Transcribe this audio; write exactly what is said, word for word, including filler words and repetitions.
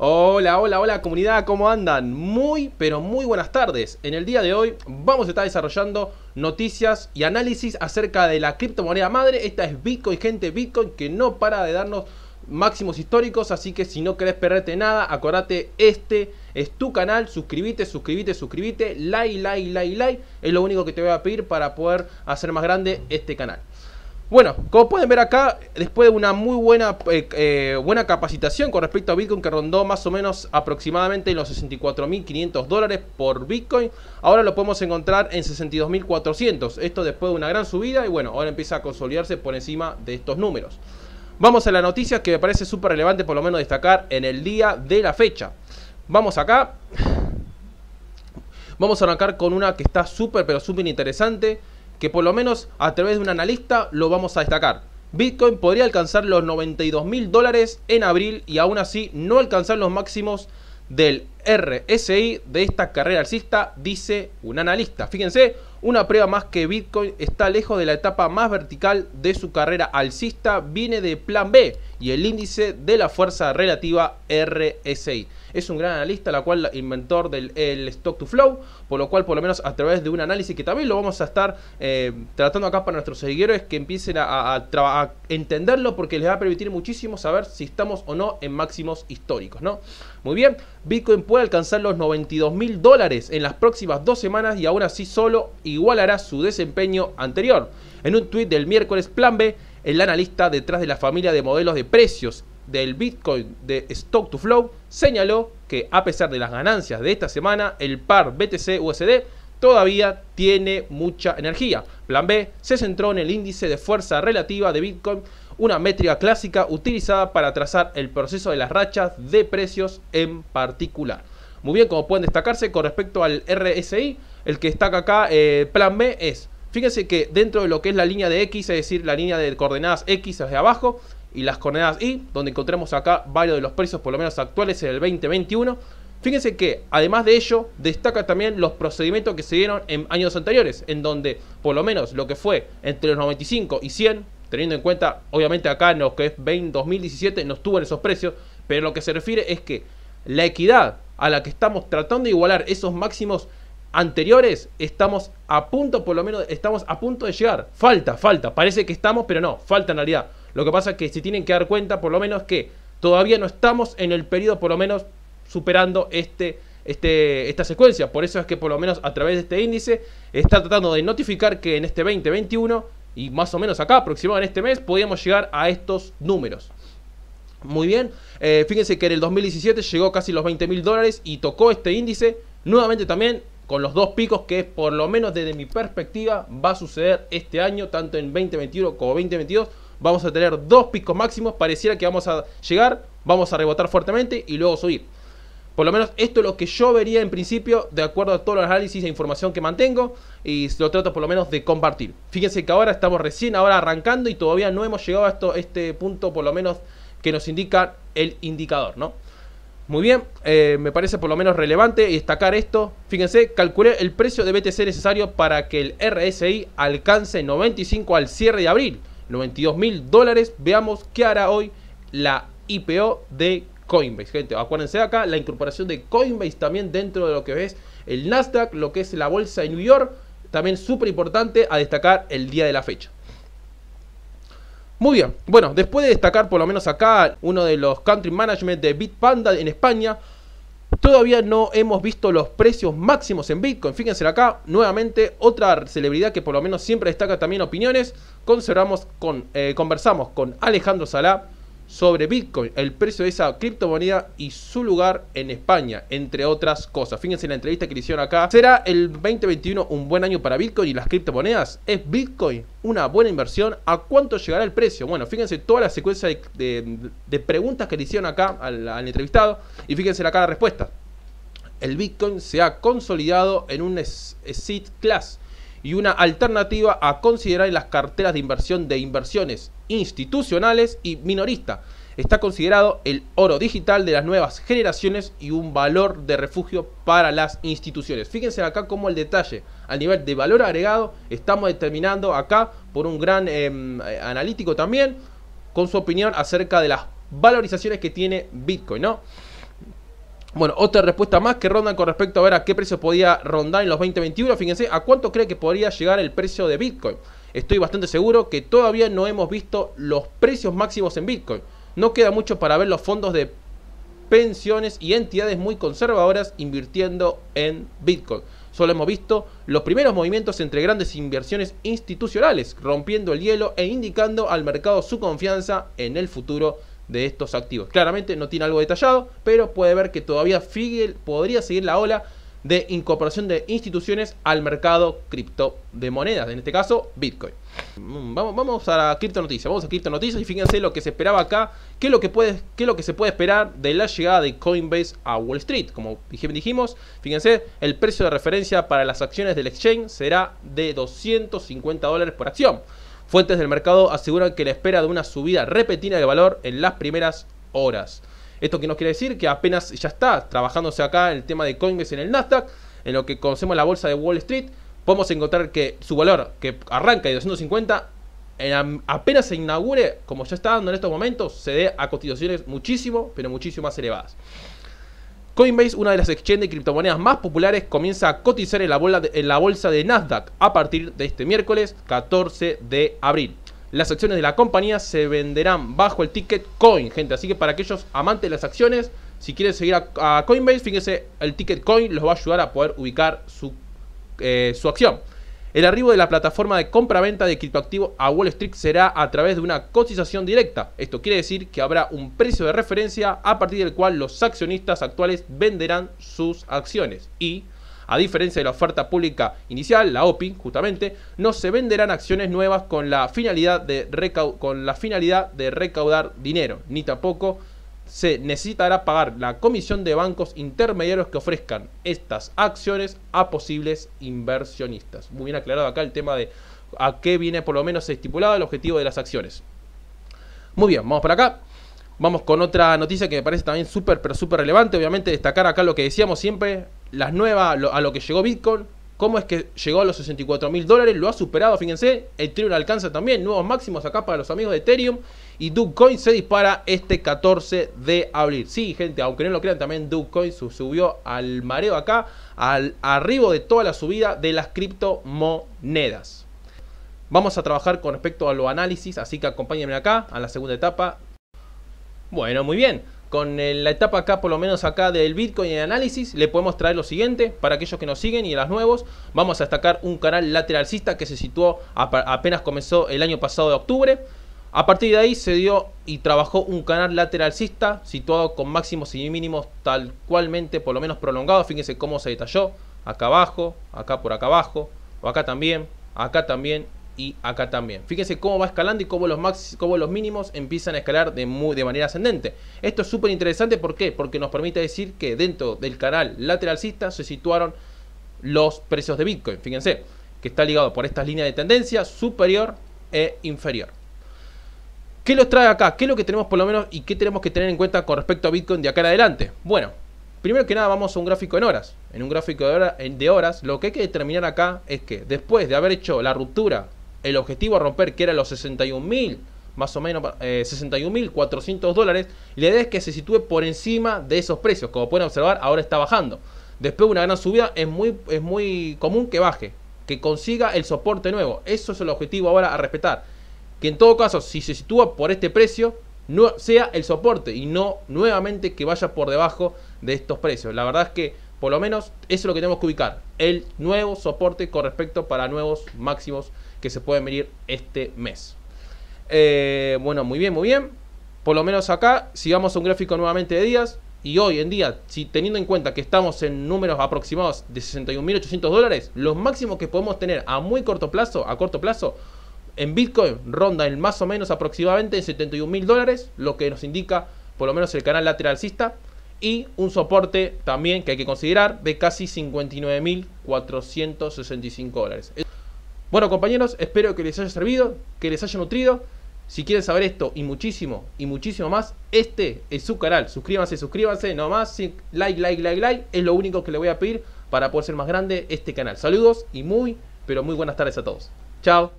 Hola, hola, hola comunidad, ¿cómo andan? Muy, pero muy buenas tardes. En el día de hoy vamos a estar desarrollando noticias y análisis acerca de la criptomoneda madre. Esta es Bitcoin, gente, Bitcoin que no para de darnos máximos históricos, así que si no querés perderte nada, acordate, este es tu canal, suscribite, suscribite, suscribite, like, like, like, like, es lo único que te voy a pedir para poder hacer más grande este canal. Bueno, como pueden ver acá, después de una muy buena, eh, eh, buena capacitación con respecto a Bitcoin, que rondó más o menos aproximadamente los sesenta y cuatro mil quinientos dólares por Bitcoin, ahora lo podemos encontrar en sesenta y dos mil cuatrocientos, esto después de una gran subida, y bueno, ahora empieza a consolidarse por encima de estos números. Vamos a la noticia que me parece súper relevante, por lo menos destacar en el día de la fecha. Vamos acá. Vamos a arrancar con una que está súper, pero súper interesante, que por lo menos a través de un analista lo vamos a destacar. Bitcoin podría alcanzar los noventa y dos mil dólares en abril y aún así no alcanzar los máximos del R S I de esta carrera alcista, dice un analista. Fíjense, una prueba más que Bitcoin está lejos de la etapa más vertical de su carrera alcista, viene de Plan B y el índice de la fuerza relativa R S I. Es un gran analista, la cual inventor del el Stock to Flow, por lo cual por lo menos a través de un análisis que también lo vamos a estar eh, tratando acá para nuestros seguidores, que empiecen a, a, a entenderlo, porque les va a permitir muchísimo saber si estamos o no en máximos históricos, ¿no? Muy bien, Bitcoin puede alcanzar los noventa y dos mil dólares en las próximas dos semanas y aún así solo igualará su desempeño anterior. En un tuit del miércoles, Plan B, el analista detrás de la familia de modelos de precios del Bitcoin de Stock to Flow, señaló que a pesar de las ganancias de esta semana, el par B T C U S D todavía tiene mucha energía. Plan B se centró en el índice de fuerza relativa de Bitcoin, una métrica clásica utilizada para trazar el proceso de las rachas de precios en particular. Muy bien, como pueden destacarse con respecto al R S I, el que destaca acá, eh, Plan B, es, fíjense que dentro de lo que es la línea de X, es decir, la línea de coordenadas X hacia abajo y las coordenadas Y, donde encontramos acá varios de los precios por lo menos actuales en el veinte veintiuno, fíjense que además de ello destaca también los procedimientos que se dieron en años anteriores, en donde por lo menos lo que fue entre los noventa y cinco y cien, teniendo en cuenta obviamente acá en lo que es dos mil diecisiete no estuvo en esos precios, pero lo que se refiere es que la equidad a la que estamos tratando de igualar esos máximos anteriores, estamos a punto, por lo menos estamos a punto de llegar. Falta, falta, parece que estamos, pero no, falta en realidad. Lo que pasa es que se tienen que dar cuenta por lo menos que todavía no estamos en el periodo por lo menos superando este, este, esta secuencia. Por eso es que por lo menos a través de este índice está tratando de notificar que en este veinte veintiuno y más o menos acá aproximado en este mes podíamos llegar a estos números. Muy bien, eh, fíjense que en el dos mil diecisiete llegó casi los veinte mil dólares y tocó este índice nuevamente también con los dos picos que por lo menos desde mi perspectiva va a suceder este año, tanto en veinte veintiuno como veinte veintidós. Vamos a tener dos picos máximos, pareciera que vamos a llegar, vamos a rebotar fuertemente y luego subir. Por lo menos esto es lo que yo vería en principio, de acuerdo a todos los análisis e información que mantengo, y lo trato por lo menos de compartir. Fíjense que ahora estamos recién ahora arrancando y todavía no hemos llegado a esto, este punto por lo menos que nos indica el indicador, ¿no? Muy bien, eh, me parece por lo menos relevante destacar esto. Fíjense, calculé el precio de B T C necesario para que el R S I alcance noventa y cinco al cierre de abril, noventa y dos mil dólares. Veamos qué hará hoy la I P O de Coinbase, gente. Acuérdense acá, la incorporación de Coinbase también dentro de lo que es el Nasdaq, lo que es la bolsa de New York, también súper importante a destacar el día de la fecha. Muy bien, bueno, después de destacar por lo menos acá uno de los country management de Bitpanda en España, todavía no hemos visto los precios máximos en Bitcoin. Fíjense acá, nuevamente otra celebridad que por lo menos siempre destaca también opiniones. Conservamos con, eh, conversamos con Alejandro Sala sobre Bitcoin, el precio de esa criptomoneda y su lugar en España, entre otras cosas. Fíjense la entrevista que le hicieron acá. ¿Será el veinte veintiuno un buen año para Bitcoin y las criptomonedas? ¿Es Bitcoin una buena inversión? ¿A cuánto llegará el precio? Bueno, fíjense toda la secuencia de, de, de preguntas que le hicieron acá al, al entrevistado y fíjense acá la respuesta. El Bitcoin se ha consolidado en un asset class y una alternativa a considerar en las carteras de inversión de inversiones institucionales y minoristas. Está considerado el oro digital de las nuevas generaciones y un valor de refugio para las instituciones. Fíjense acá como el detalle, al nivel de valor agregado, estamos determinando acá por un gran eh, analítico también, con su opinión acerca de las valorizaciones que tiene Bitcoin, ¿no? Bueno, otra respuesta más que rondan con respecto a ver a qué precio podía rondar en los veinte veintiuno. Fíjense, ¿a cuánto cree que podría llegar el precio de Bitcoin? Estoy bastante seguro que todavía no hemos visto los precios máximos en Bitcoin. No queda mucho para ver los fondos de pensiones y entidades muy conservadoras invirtiendo en Bitcoin. Solo hemos visto los primeros movimientos entre grandes inversiones institucionales, rompiendo el hielo e indicando al mercado su confianza en el futuro de estos activos. Claramente no tiene algo detallado, pero puede ver que todavía Figel podría seguir la ola de incorporación de instituciones al mercado cripto de monedas, en este caso Bitcoin. Vamos, vamos a la cripto noticias, vamos a cripto noticias y fíjense lo que se esperaba acá, qué es lo que puede, qué es lo que se puede esperar de la llegada de Coinbase a Wall Street. Como dijimos, fíjense, el precio de referencia para las acciones del exchange será de doscientos cincuenta dólares por acción. Fuentes del mercado aseguran que la espera de una subida repentina de valor en las primeras horas. Esto que nos quiere decir que apenas ya está trabajándose acá el tema de Coinbase en el Nasdaq, en lo que conocemos la bolsa de Wall Street. Podemos encontrar que su valor, que arranca de doscientos cincuenta, en, apenas se inaugure, como ya está dando en estos momentos, se dé a cotizaciones muchísimo, pero muchísimo más elevadas. Coinbase, una de las exchanges de criptomonedas más populares, comienza a cotizar en la, bola de, en la bolsa de Nasdaq a partir de este miércoles catorce de abril. Las acciones de la compañía se venderán bajo el ticket Coin, gente. Así que para aquellos amantes de las acciones, si quieren seguir a, a Coinbase, fíjense, el ticket Coin los va a ayudar a poder ubicar su, eh, su acción. El arribo de la plataforma de compra-venta de criptoactivos a Wall Street será a través de una cotización directa. Esto quiere decir que habrá un precio de referencia a partir del cual los accionistas actuales venderán sus acciones y, a diferencia de la oferta pública inicial, la O P I, justamente, no se venderán acciones nuevas con la finalidad de, recau con la finalidad de recaudar dinero, ni tampoco se necesitará pagar la comisión de bancos intermediarios que ofrezcan estas acciones a posibles inversionistas. Muy bien aclarado acá el tema de a qué viene por lo menos estipulado el objetivo de las acciones. Muy bien, vamos para acá. Vamos con otra noticia que me parece también súper, pero súper relevante. Obviamente destacar acá lo que decíamos siempre, las nuevas, lo, a lo que llegó Bitcoin, cómo es que llegó a los sesenta y cuatro mil dólares, lo ha superado, fíjense. Ethereum alcanza también nuevos máximos acá para los amigos de Ethereum. Y Dogecoin se dispara este catorce de abril. Sí, gente, aunque no lo crean, también Dogecoin subió al mareo acá, al arribo de toda la subida de las criptomonedas. Vamos a trabajar con respecto a los análisis, así que acompáñenme acá a la segunda etapa. Bueno, muy bien. Con la etapa acá, por lo menos acá del Bitcoin y el análisis, le podemos traer lo siguiente. Para aquellos que nos siguen y a los nuevos, vamos a destacar un canal lateralcista que se situó a, apenas comenzó el año pasado de octubre. A partir de ahí se dio y trabajó un canal lateralcista situado con máximos y mínimos tal cualmente, por lo menos prolongados. Fíjense cómo se detalló. Acá abajo, acá por acá abajo, o acá también, acá también. Y acá también. Fíjense cómo va escalando y cómo los, max, cómo los mínimos empiezan a escalar de, muy, de manera ascendente. Esto es súper interesante. ¿Por qué? Porque nos permite decir que dentro del canal lateralcista se situaron los precios de Bitcoin. Fíjense que está ligado por estas líneas de tendencia superior e inferior. ¿Qué los trae acá? ¿Qué es lo que tenemos por lo menos y qué tenemos que tener en cuenta con respecto a Bitcoin de acá en adelante? Bueno, primero que nada vamos a un gráfico en horas. En un gráfico de, hora, de horas lo que hay que determinar acá es que después de haber hecho la ruptura, el objetivo a romper, que era los sesenta y un mil, más o menos eh, sesenta y un mil cuatrocientos dólares, la idea es que se sitúe por encima de esos precios. Como pueden observar, ahora está bajando. Después de una gran subida, es muy, es muy común que baje, que consiga el soporte nuevo. Eso es el objetivo ahora a respetar. Que en todo caso, si se sitúa por este precio, no sea el soporte y no nuevamente que vaya por debajo de estos precios. La verdad es que por lo menos eso es lo que tenemos que ubicar, el nuevo soporte con respecto para nuevos máximos que se pueden venir este mes. Eh, bueno, muy bien, muy bien. Por lo menos acá, si vamos a un gráfico nuevamente de días, y hoy en día, si teniendo en cuenta que estamos en números aproximados de sesenta y un mil ochocientos dólares, los máximos que podemos tener a muy corto plazo, a corto plazo, en Bitcoin ronda en más o menos aproximadamente en setenta y un mil dólares, lo que nos indica por lo menos el canal lateralcista. Y un soporte también que hay que considerar de casi cincuenta y nueve mil cuatrocientos sesenta y cinco dólares. Bueno, compañeros, espero que les haya servido, que les haya nutrido. Si quieren saber esto y muchísimo, y muchísimo más, este es su canal. Suscríbanse, suscríbanse, nomás. Like, like, like, like. Es lo único que le voy a pedir para poder ser más grande este canal. Saludos y muy, pero muy buenas tardes a todos. Chao.